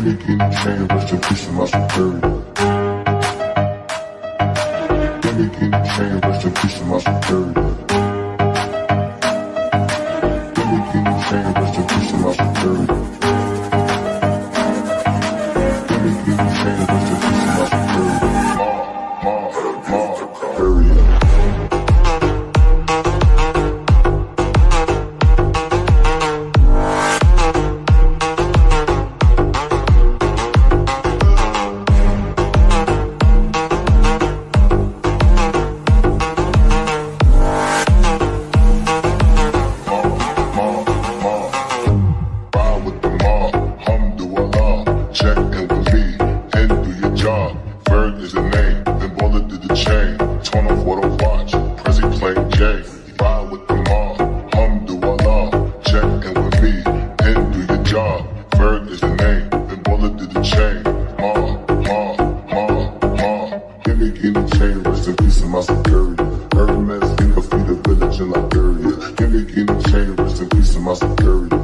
Give me, give me, change, rest in peace to my security.